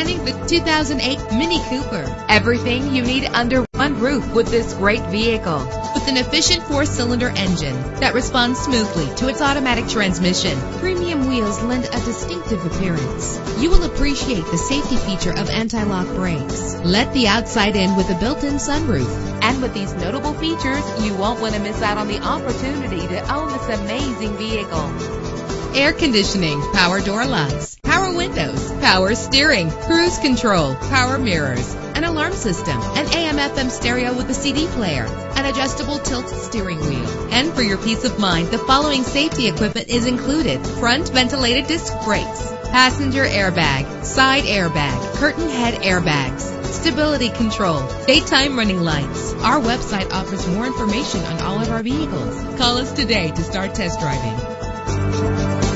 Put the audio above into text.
Presenting the 2008 Mini Cooper. Everything you need under one roof with this great vehicle. With an efficient four-cylinder engine that responds smoothly to its automatic transmission, premium wheels lend a distinctive appearance. You will appreciate the safety feature of anti-lock brakes. Let the outside in with a built-in sunroof. And with these notable features, you won't want to miss out on the opportunity to own this amazing vehicle. Air conditioning, power door locks, power windows, power steering, cruise control, power mirrors, an alarm system, an AM/FM stereo with a CD player, an adjustable tilt steering wheel. And for your peace of mind, the following safety equipment is included: front ventilated disc brakes, passenger airbag, side airbag, curtain head airbags, stability control, daytime running lights. Our website offers more information on all of our vehicles. Call us today to start test driving.